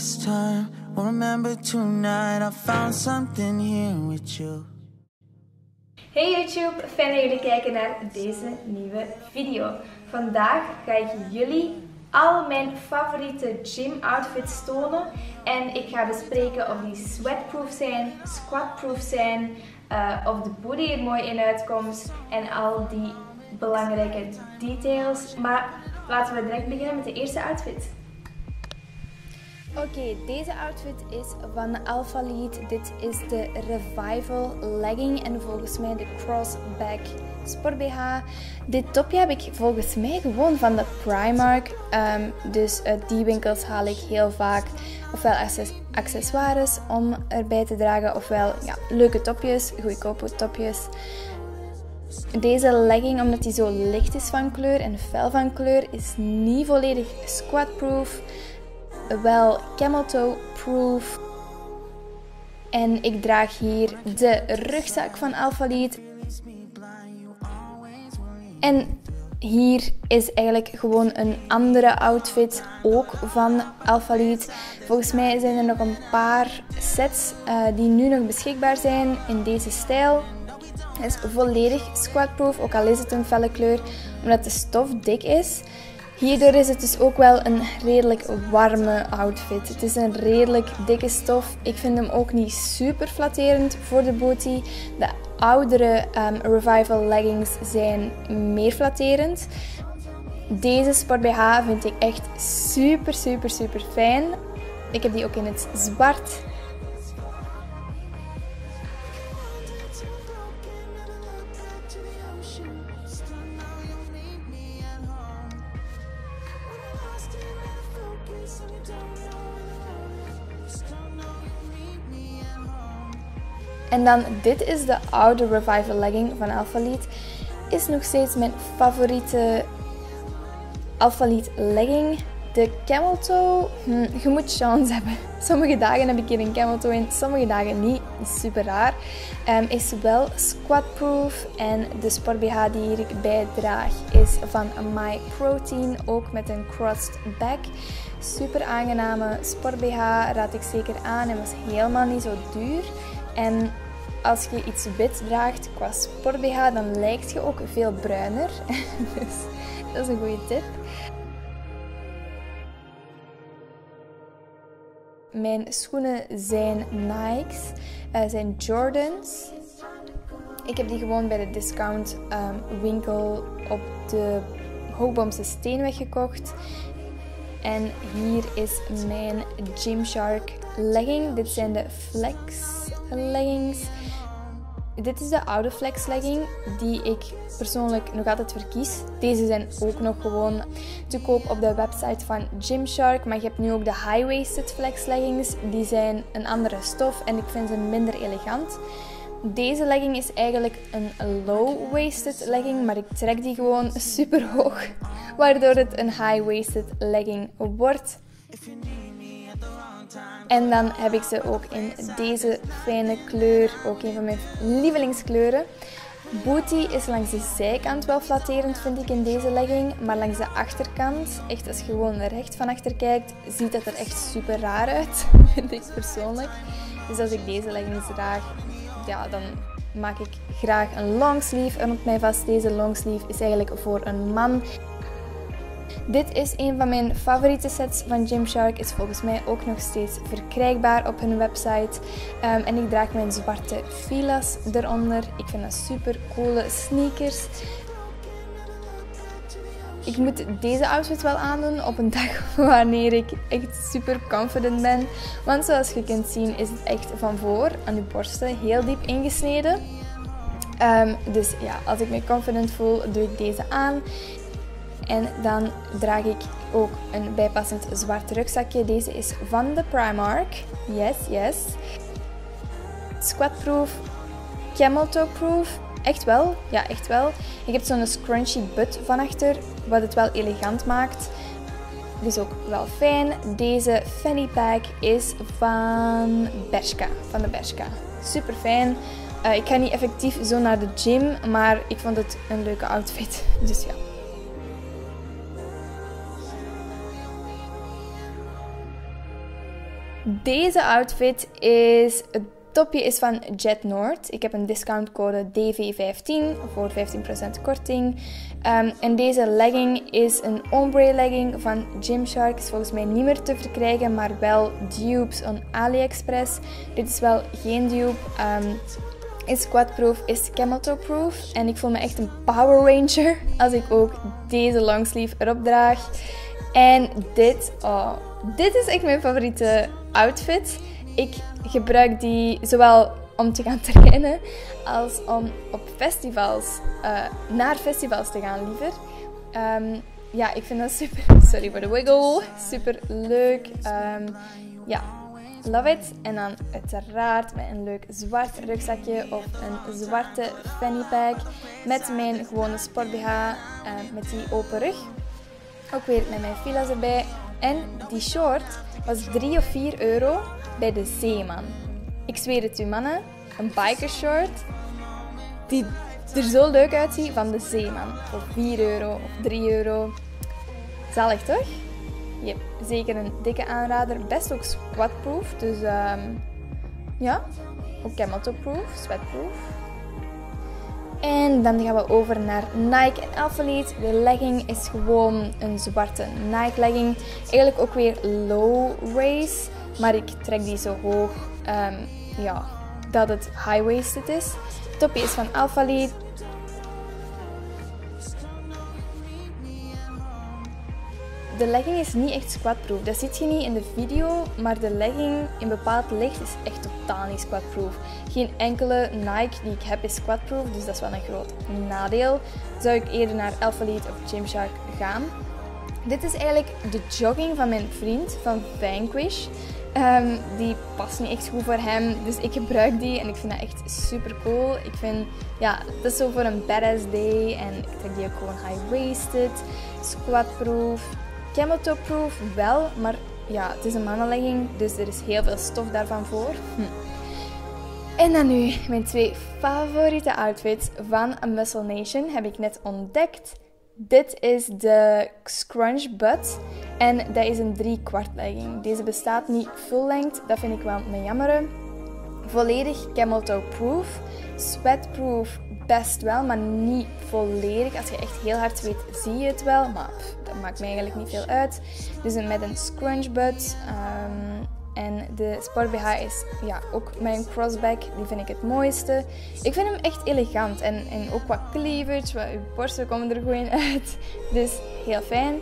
face time. Well, remember tonight I found something here with you. Hey YouTube, fijn dat jullie kijken naar deze nieuwe video. Vandaag ga ik jullie al mijn favoriete gym outfits tonen. En ik ga bespreken of die sweatproof zijn, squatproof zijn, of de booty er mooi in uitkomt en al die belangrijke details. Maar laten we direct beginnen met de eerste outfit. Oké, deze outfit is van Alphalete. Dit is de Revival Legging en volgens mij de Crossback Sport BH. Dit topje heb ik volgens mij gewoon van de Primark. Dus uit die winkels haal ik heel vaak ofwel accessoires om erbij te dragen, ofwel ja, leuke topjes, goedkope topjes. Deze legging, omdat die zo licht is van kleur en fel van kleur, is niet volledig squatproof. Wel camel toe proof. En ik draag hier de rugzak van Alphalete. En hier is eigenlijk gewoon een andere outfit, ook van Alphalete. Volgens mij zijn er nog een paar sets die nu nog beschikbaar zijn in deze stijl. Het is volledig squatproof, ook al is het een felle kleur, omdat de stof dik is. Hierdoor is het dus ook wel een redelijk warme outfit. Het is een redelijk dikke stof. Ik vind hem ook niet super flatterend voor de booty. De oudere Revival leggings zijn meer flatterend. Deze Sport BH vind ik echt super fijn. Ik heb die ook in het zwart. En dan, dit is de oude Revival legging van Alphalete. Is nog steeds mijn favoriete Alphalete legging. De camel toe, je moet chance hebben. Sommige dagen heb ik hier een camel toe in, sommige dagen niet. Super raar. Is wel squatproof. En de Sport BH die hierbij draag is van My Protein. Ook met een crossed back. Super aangename Sport BH. Raad ik zeker aan. En was helemaal niet zo duur. En als je iets wit draagt qua Sport BH, dan lijkt je ook veel bruiner. Dus dat is een goede tip. Mijn schoenen zijn Nike's, zijn Jordans. Ik heb die gewoon bij de discount winkel op de Hoogboomse Steenweg gekocht. En hier is mijn Gymshark legging. Dit zijn de Flex leggings. Dit is de oude Flex legging die ik persoonlijk nog altijd verkies. Deze zijn ook nog gewoon te koop op de website van Gymshark. Maar je hebt nu ook de high-waisted Flex leggings. Die zijn een andere stof en ik vind ze minder elegant. Deze legging is eigenlijk een low-waisted legging, maar ik trek die gewoon super hoog, waardoor het een high-waisted legging wordt. En dan heb ik ze ook in deze fijne kleur, ook een van mijn lievelingskleuren. Booty is langs de zijkant wel flatterend, vind ik, in deze legging, maar langs de achterkant, echt als je gewoon recht van achter kijkt, ziet dat er echt super raar uit, vind ik persoonlijk. Dus als ik deze leggings draag, ja, dan maak ik graag een longsleeve. En op mij vast, deze longsleeve is eigenlijk voor een man. Dit is een van mijn favoriete sets van Gymshark. Is volgens mij ook nog steeds verkrijgbaar op hun website. En ik draag mijn zwarte Fila's eronder. Ik vind dat super coole sneakers. Ik moet deze outfit wel aandoen op een dag wanneer ik echt super confident ben. Want zoals je kunt zien is het echt van voor aan de borsten heel diep ingesneden. Dus ja, als ik me confident voel, doe ik deze aan. En dan draag ik ook een bijpassend zwart rugzakje. Deze is van de Primark. Yes, yes. Squatproof. Camel toe proof. Echt wel, ja, echt wel. Ik heb zo'n scrunchy butt van achter, wat het wel elegant maakt. Dus ook wel fijn. Deze fanny pack is van Bershka, van de Bershka. Super fijn. Ik ga niet effectief zo naar de gym, maar ik vond het een leuke outfit. Dus ja. Deze outfit is... Het topje is van JetNord. Ik heb een discountcode DV15 voor 15% korting. En deze legging is een ombre legging van Gymshark. Is volgens mij niet meer te verkrijgen, maar wel dupes on AliExpress. Dit is wel geen dupe. Is quadproof, is camel toe proof. En ik voel me echt een Power Ranger als ik ook deze longsleeve erop draag. En dit, oh, dit is echt mijn favoriete outfit. Ik gebruik die zowel om te gaan trainen als om op festivals, naar festivals te gaan liever. Ja, ik vind dat super, sorry voor de wiggle, super leuk. Ja, love it. En dan uiteraard met een leuk zwart rugzakje of een zwarte fanny pack met mijn gewone sport BH met die open rug. Ook weer met mijn fila's erbij. En die short was 3 of 4 euro bij de Zeeman. Ik zweer het u mannen, een bikershort die er zo leuk uitziet van de Zeeman. Voor 4 euro of 3 euro. Zalig toch? Yep, zeker een dikke aanrader. Best ook squatproof, dus ja, ook cameltoeproof, sweatproof. En dan gaan we over naar Nike en Alphalete. De legging is gewoon een zwarte Nike legging. Eigenlijk ook weer low waist, maar ik trek die zo hoog ja, dat het high waisted is. Het topje is van Alphalete. De legging is niet echt squatproof. Dat ziet je niet in de video, maar de legging in bepaald licht is echt totaal niet squatproof. Geen enkele Nike die ik heb is squatproof, dus dat is wel een groot nadeel. Zou ik eerder naar Alphalete of Gymshark gaan. Dit is eigenlijk de jogging van mijn vriend, van Vanquish. Die past niet echt goed voor hem, dus ik gebruik die en ik vind dat echt super cool. Ik vind, ja, dat is zo voor een badass day en ik trek die ook gewoon high-waisted, squatproof. Camel toe proof wel, maar ja, het is een mannenlegging, dus er is heel veel stof daarvan voor. En dan nu, mijn twee favoriete outfits van Muscle Nation heb ik net ontdekt. Dit is de Scrunch Butt en dat is een 3/4 legging. Deze bestaat niet full length, dat vind ik wel een jammere. Volledig camel toe proof, sweatproof best wel, maar niet volledig. Als je echt heel hard zweet, zie je het wel, maar dat maakt mij eigenlijk niet veel uit. Dus met een scrunch butt en de sport BH is ja, ook mijn crossback, die vind ik het mooiste. Ik vind hem echt elegant en ook qua cleavage, wat je borsten komen er gewoon uit. Dus heel fijn.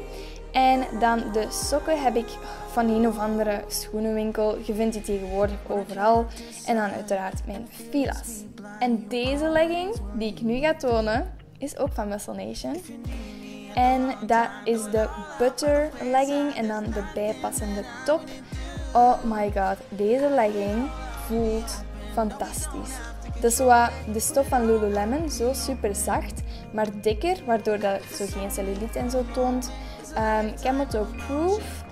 En dan de sokken heb ik van een of andere schoenenwinkel. Je vindt die tegenwoordig overal. En dan uiteraard mijn fila's. En deze legging, die ik nu ga tonen, is ook van Muscle Nation. En dat is de butter legging en dan de bijpassende top. Oh my god, deze legging voelt fantastisch. Dat is zo de stof van Lululemon, zo super zacht, maar dikker, waardoor dat zo geen cellulite en zo toont. Camel toe proof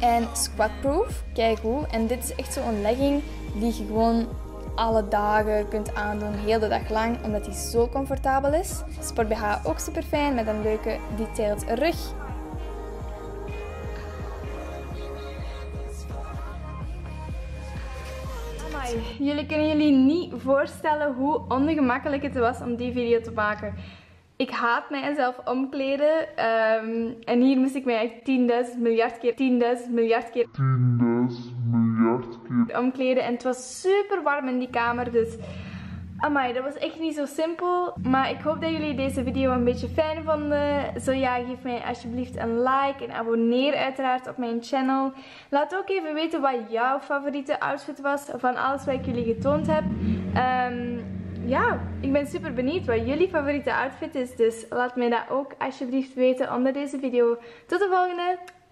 en squat proof, kijk hoe. En dit is echt zo'n legging die je gewoon alle dagen kunt aandoen, heel de dag lang, omdat die zo comfortabel is. Sport BH ook super fijn met een leuke detailed rug. Amai, jullie kunnen jullie niet voorstellen hoe ongemakkelijk het was om die video te maken. Ik haat mijzelf omkleden en hier moest ik mij echt 10.000 miljard keer omkleden en het was super warm in die kamer, dus amai, dat was echt niet zo simpel. Maar ik hoop dat jullie deze video een beetje fijn vonden. Zo ja, geef mij alsjeblieft een like en abonneer uiteraard op mijn channel. Laat ook even weten wat jouw favoriete outfit was van alles wat ik jullie getoond heb. Ja, ik ben super benieuwd wat jullie favoriete outfit is, dus laat mij dat ook alsjeblieft weten onder deze video. Tot de volgende!